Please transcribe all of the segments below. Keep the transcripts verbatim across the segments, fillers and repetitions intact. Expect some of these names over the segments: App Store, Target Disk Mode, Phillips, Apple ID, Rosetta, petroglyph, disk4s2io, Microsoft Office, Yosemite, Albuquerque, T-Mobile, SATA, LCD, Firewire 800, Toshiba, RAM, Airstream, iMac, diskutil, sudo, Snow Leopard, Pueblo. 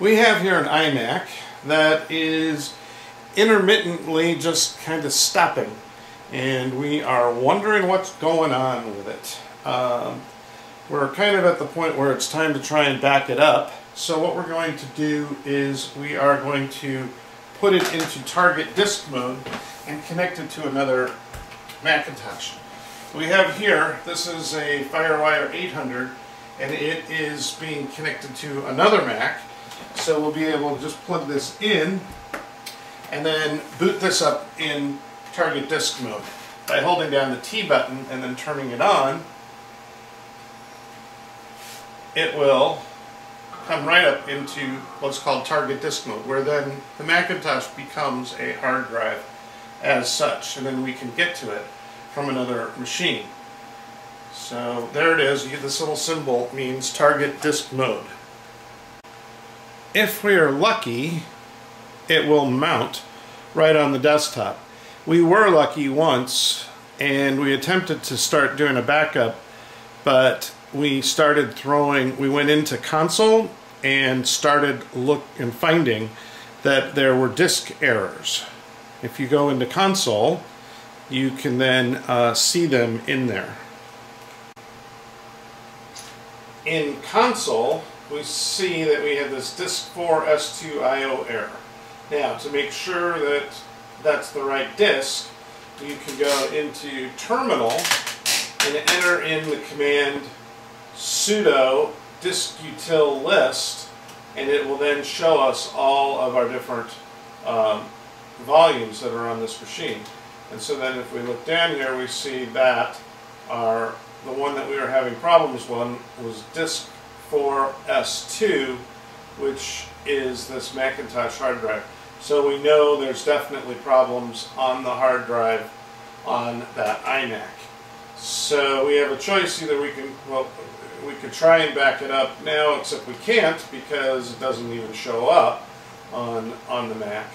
We have here an iMac that is intermittently just kind of stopping, and we are wondering what's going on with it. Um, we're kind of at the point where it's time to try and back it up. So what we're going to do is we are going to put it into Target Disk Mode and connect it to another Macintosh. We have here, this is a Firewire eight hundred, and it is being connected to another Mac, so we'll be able to just plug this in and then boot this up in Target Disk Mode by holding down the T button and then turning it on. It will come right up into what's called Target Disk Mode, where then the Macintosh becomes a hard drive as such, and then we can get to it from another machine. So there it is. You get this little symbol, means Target Disk Mode. If we are lucky, it will mount right on the desktop. We were lucky once, and we attempted to start doing a backup, but we started throwing, we went into console and started look and finding that there were disk errors. If you go into console, you can then uh, see them in there. In console, we see that we have this disk four s two i o error. Now, to make sure that that's the right disk, you can go into terminal and enter in the command sudo diskutil list, and it will then show us all of our different um, volumes that are on this machine. And so then if we look down here, we see that our, the one that we were having problems with was disk four s two, which is this Macintosh hard drive. So we know there's definitely problems on the hard drive on that iMac. So we have a choice. Either we can, well, we could try and back it up now, except we can't because it doesn't even show up on, on the Mac.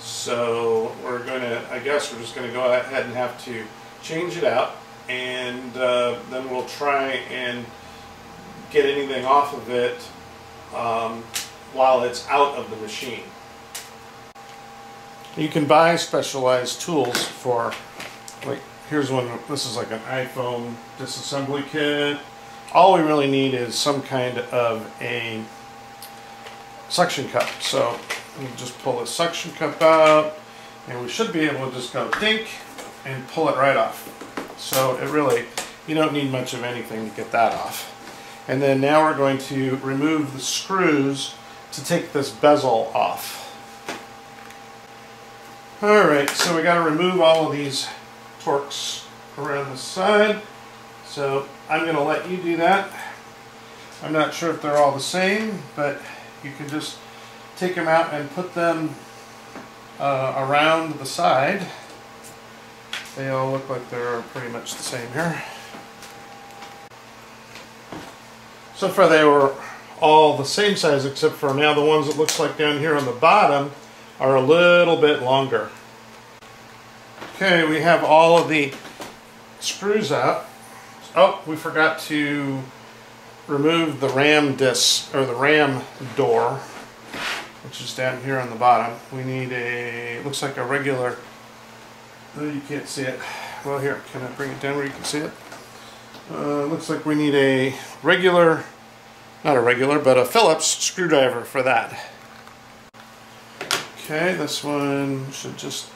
So we're going to, I guess we're just going to go ahead and have to change it out, and uh, then we'll try and get anything off of it um, while it's out of the machine. You can buy specialized tools for, like, here's one, this is like an iPhone disassembly kit. All we really need is some kind of a suction cup. So we just pull the suction cup out, and we should be able to just go dink and pull it right off. So it really, you don't need much of anything to get that off. And then now we're going to remove the screws to take this bezel off. Alright, so we got to remove all of these torques around the side. So I'm going to let you do that. I'm not sure if they're all the same, but you can just take them out and put them uh, around the side. They all look like they're pretty much the same here. So far they were all the same size, except for now the ones that looks like down here on the bottom are a little bit longer. Okay, we have all of the screws out. Oh, we forgot to remove the RAM disk, or the RAM door, which is down here on the bottom. We need a, it looks like a regular, oh, you can't see it. Well, here, can I bring it down where you can see it? Uh, looks like we need a regular, not a regular, but a Phillips screwdriver for that. Okay, this one should just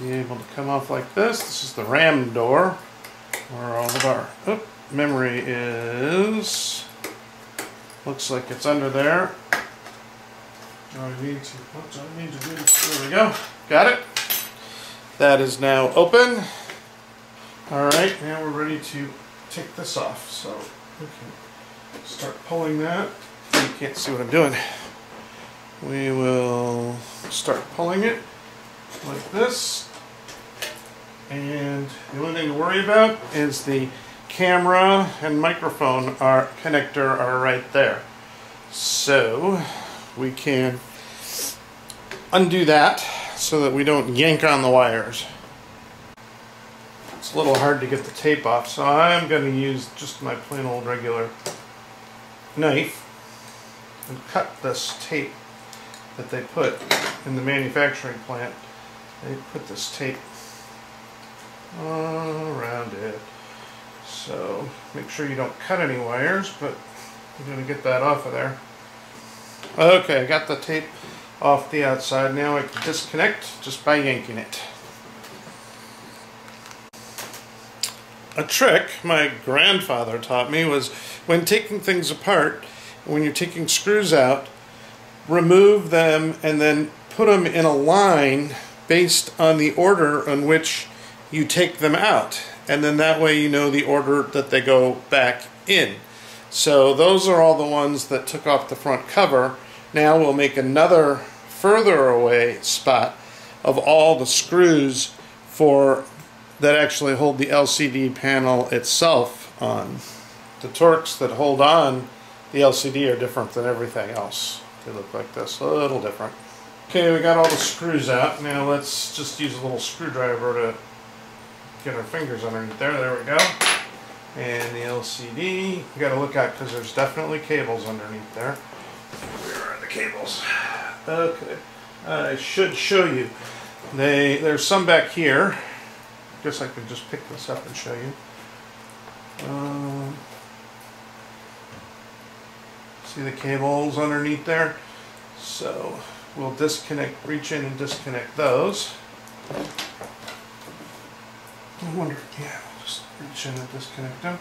be able to come off like this. This is the RAM door, where all the bar, oh, memory is, looks like it's under there. I need to, oops, I need to do this. There we go. Got it. That is now open. Alright, now we're ready to take this off. So we can start pulling that. You can't see what I'm doing. We will start pulling it like this. And the only thing to worry about is the camera and microphone are, connector are right there. So we can undo that so that we don't yank on the wires. It's a little hard to get the tape off, so I'm going to use just my plain old regular knife and cut this tape that they put in the manufacturing plant. They put this tape around it. So make sure you don't cut any wires, but you're going to get that off of there. Okay, I got the tape off the outside. Now I can disconnect just by yanking it. A trick my grandfather taught me was, when taking things apart, when you're taking screws out, remove them and then put them in a line based on the order in which you take them out. And then that way you know the order that they go back in. So those are all the ones that took off the front cover. Now we'll make another further away spot of all the screws for that actually hold the L C D panel itself on. The torques that hold on the L C D are different than everything else. They look like this, a little different. Okay, we got all the screws out. Now let's just use a little screwdriver to get our fingers underneath there. There we go. And the L C D, you got to look out because there's definitely cables underneath there. Where are the cables? Okay, I should show you. They there's some back here. Guess I could just pick this up and show you. Um, see the cables underneath there. So we'll disconnect, reach in and disconnect those. I wonder, yeah, we'll just reach in and disconnect them.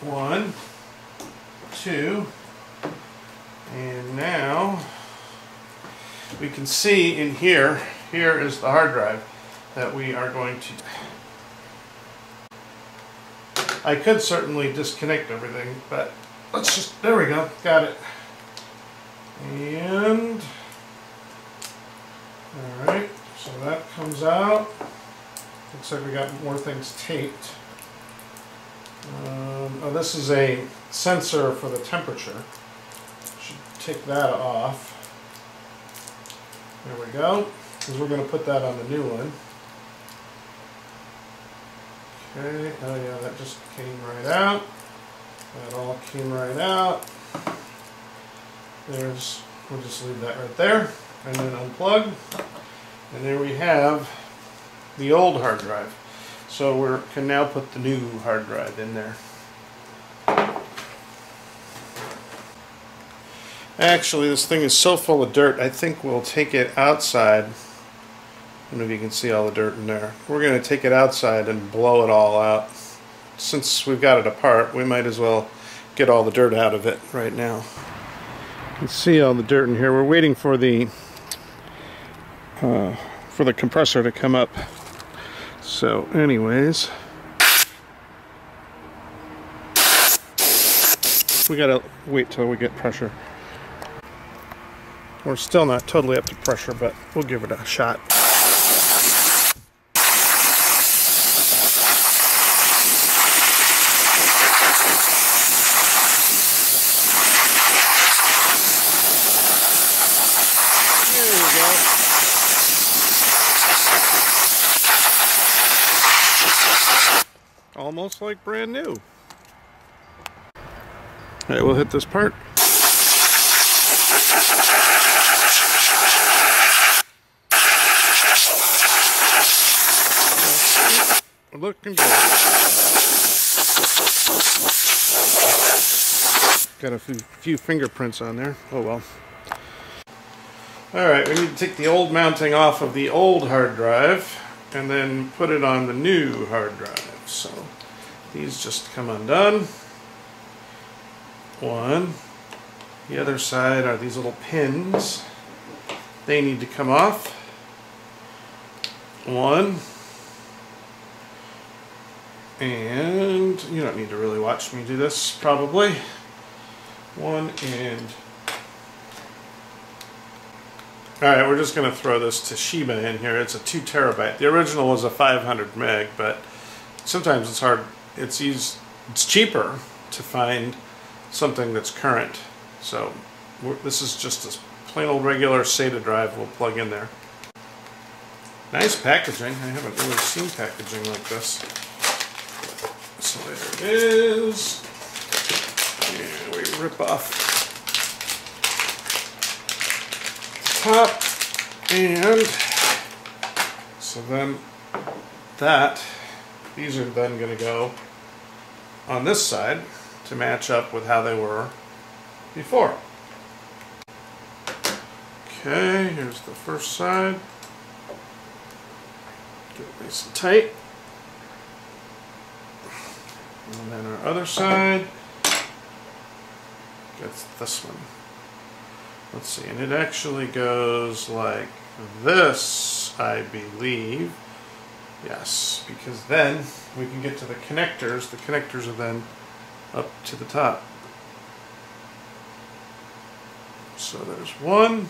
One, two, and now we can see in here, here is the hard drive that we are going to. I could certainly disconnect everything, but let's just, there we go, got it. And, all right, so that comes out. Looks like we got more things taped. Um, oh, this is a sensor for the temperature. Should take that off. There we go, because we're going to put that on the new one. Okay, oh yeah, that just came right out. That all came right out. There's, we'll just leave that right there, and then unplug. And there we have the old hard drive. So we can now put the new hard drive in there. Actually, this thing is so full of dirt, I think we'll take it outside. I don't know if you can see all the dirt in there. We're going to take it outside and blow it all out. Since we've got it apart, we might as well get all the dirt out of it right now. You can see all the dirt in here. We're waiting for the uh, for the compressor to come up. So anyways, we gotta wait till we get pressure. We're still not totally up to pressure, but we'll give it a shot. Almost like brand new. Alright, we'll hit this part. Looking good. Got a few, few fingerprints on there. Oh well. Alright, we need to take the old mounting off of the old hard drive and then put it on the new hard drive. So these just come undone. One. The other side are these little pins. They need to come off. One. And you don't need to really watch me do this, probably. One and... Alright, we're just going to throw this Toshiba in here. It's a two terabyte. The original was a five hundred meg, but sometimes it's hard, it's easy, it's cheaper to find something that's current. So we're, this is just a plain old regular SATA drive we'll plug in there. Nice packaging. I haven't really seen packaging like this. So there it is. And we rip off top, and so then that, these are then going to go on this side to match up with how they were before. Okay, here's the first side. Get it nice and tight. And then our other side gets this one. Let's see, and it actually goes like this, I believe. Yes, because then we can get to the connectors. The connectors are then up to the top. So there's one,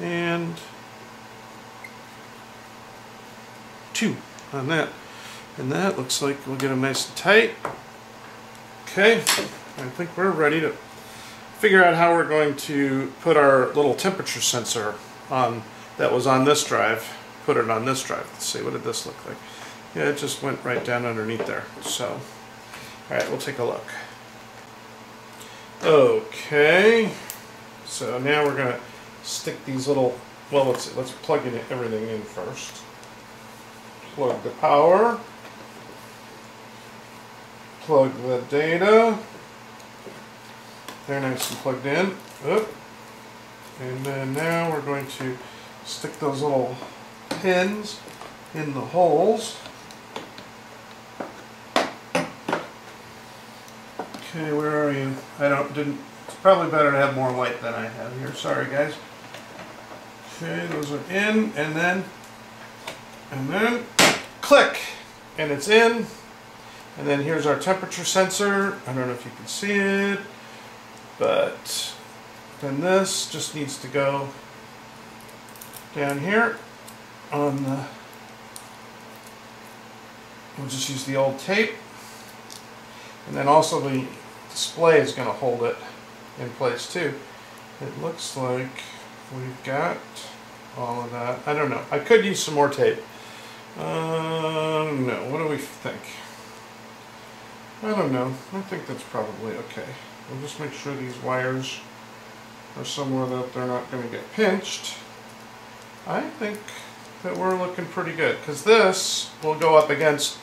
and two on that. And that looks like we'll get them nice and tight. Okay, I think we're ready to figure out how we're going to put our little temperature sensor on that was on this drive. Put it on this drive. Let's see, what did this look like? Yeah, it just went right down underneath there. So, all right, we'll take a look. Okay, so now we're going to stick these little, well, let's let's plug in everything in first. Plug the power, plug the data. They're nice and plugged in. Oop. And then now we're going to stick those little pins in the holes. Okay, where are you? I don't didn't. It's probably better to have more light than I have here. Sorry, guys. Okay, those are in, and then and then click, and it's in. And then here's our temperature sensor. I don't know if you can see it, but then this just needs to go down here. On the, we'll just use the old tape, and then also the display is going to hold it in place too. It looks like we've got all of that. I don't know. I could use some more tape. Uh, no. What do we think? I don't know. I think that's probably okay. We'll just make sure these wires are somewhere that they're not going to get pinched. I think that we're looking pretty good, because this will go up against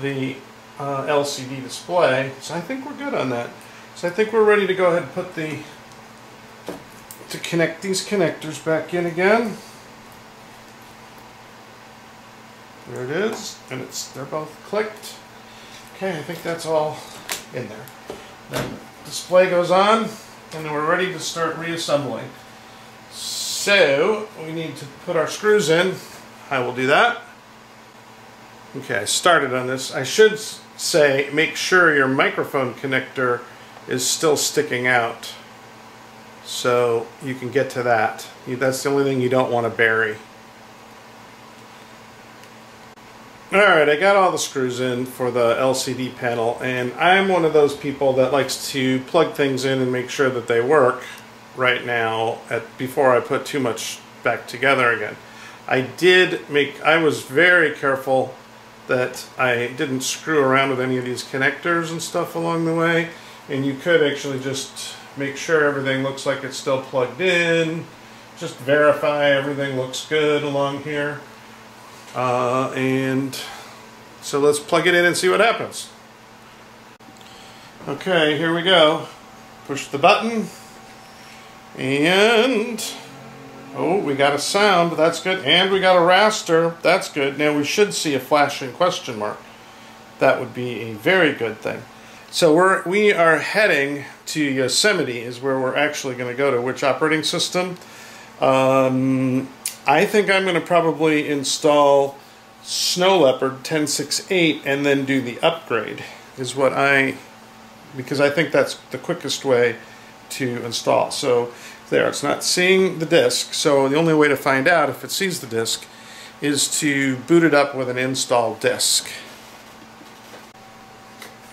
the uh, L C D display, so I think we're good on that. So I think we're ready to go ahead and put the to connect these connectors back in again. There it is, and it's they're both clicked. Okay, I think that's all in there. Then the display goes on, and then we're ready to start reassembling. So we need to put our screws in. I will do that. Okay, I started on this. I should say, make sure your microphone connector is still sticking out so you can get to that. That's the only thing you don't want to bury. Alright, I got all the screws in for the L C D panel, and I'm one of those people that likes to plug things in and make sure that they work right now at before I put too much back together again. I did make, I was very careful that I didn't screw around with any of these connectors and stuff along the way, and you could actually just make sure everything looks like it's still plugged in, just verify everything looks good along here, uh, and so let's plug it in and see what happens. Okay, here we go. Push the button, and oh, we got a sound, that's good, and we got a raster, that's good. Now we should see a flashing question mark. That would be a very good thing. So we're we are heading to Yosemite is where we're actually going to go to, which operating system. Um, I think I'm going to probably install Snow Leopard ten six eight and then do the upgrade is what I, because I think that's the quickest way to install. So there, it's not seeing the disk, so the only way to find out if it sees the disk is to boot it up with an install disk.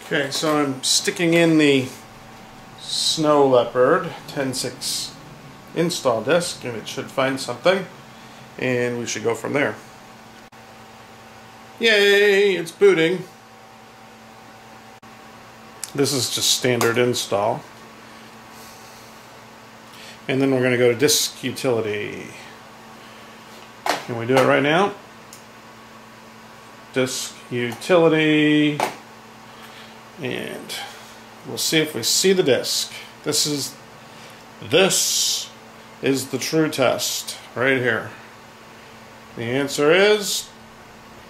Okay, so I'm sticking in the Snow Leopard ten six install disk, and it should find something, and we should go from there. Yay, it's booting. This is just standard install. And then we're going to go to disk utility. Can we do it right now? Disk utility, and we'll see if we see the disk. This is this is the true test right here. The answer is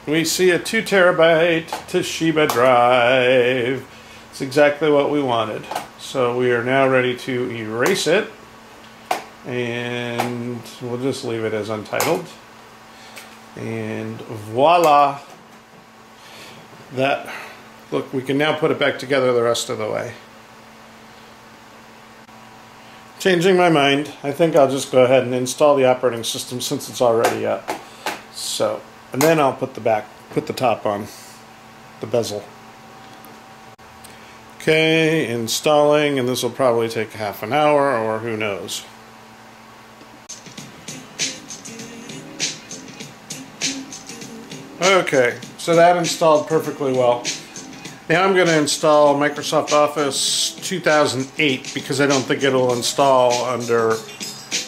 we see a two terabyte Toshiba drive. It's exactly what we wanted. So we are now ready to erase it, and we'll just leave it as untitled. And voila. That, look, we can now put it back together the rest of the way. Changing my mind, I think I'll just go ahead and install the operating system since it's already up. So, and then I'll put the back, put the top on, the bezel. Okay, installing, and this will probably take half an hour or who knows. Okay, so that installed perfectly well. Now I'm going to install Microsoft Office two thousand eight because I don't think it'll install under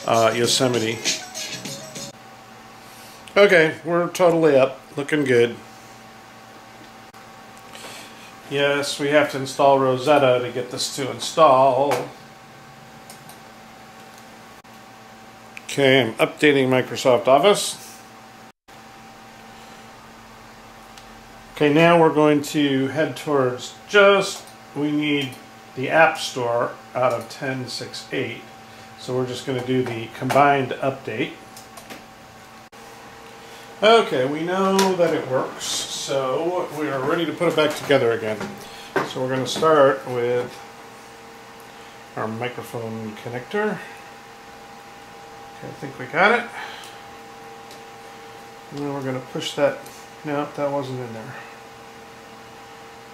uh, Yosemite. Okay, we're totally up, looking good. Yes, we have to install Rosetta to get this to install. Okay, I'm updating Microsoft Office. Okay, now we're going to head towards just, we need the App Store out of ten six eight. So we're just going to do the combined update. Okay, we know that it works, so we are ready to put it back together again. So we're going to start with our microphone connector. Okay, I think we got it. And then we're going to push that, no, that wasn't in there.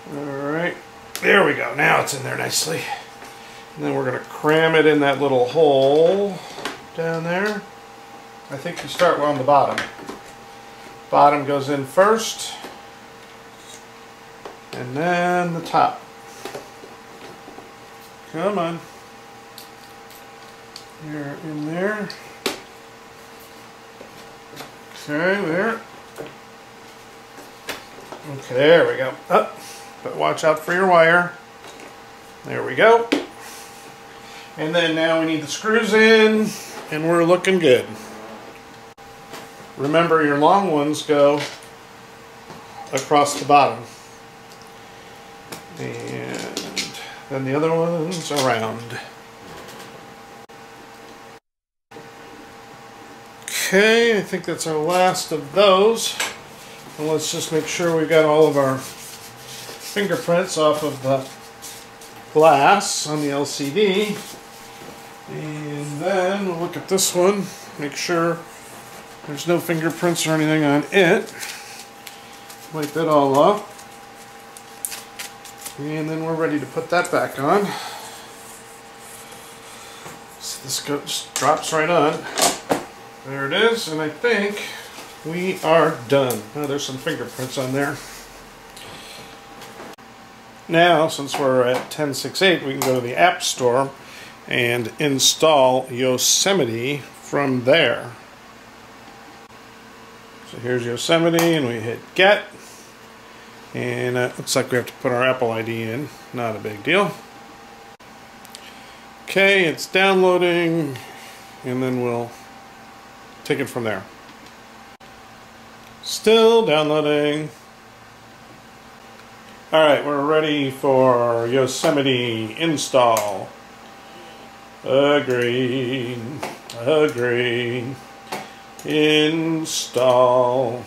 Alright, there we go. Now it's in there nicely. And then we're going to cram it in that little hole down there. I think we start on the bottom. Bottom goes in first, and then the top. Come on. You're in there. Okay, there. Okay, there we go. Up. But watch out for your wire. There we go. And then now we need the screws in, and we're looking good. Remember, your long ones go across the bottom. And then the other ones around. Okay, I think that's our last of those. And let's just make sure we got all of our fingerprints off of the glass on the L C D. And then we'll look at this one, make sure there's no fingerprints or anything on it. Wipe that all off. And then we're ready to put that back on. So this goes, drops right on. There it is, and I think we are done. Oh, there's some fingerprints on there. Now, since we're at ten six eight, we can go to the App Store and install Yosemite from there. So here's Yosemite, and we hit get, and it uh, looks like we have to put our Apple I D in. Not a big deal. Okay, it's downloading, and then we'll take it from there. Still downloading. Alright, we're ready for Yosemite install. Agree, agree. Install.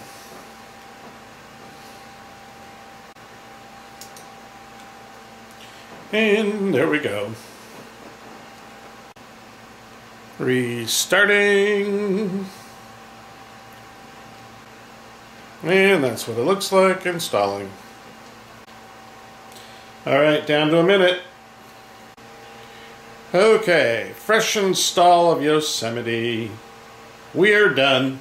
And there we go. Restarting. And that's what it looks like installing. Alright, down to a minute. Okay, fresh install of Yosemite. We're done.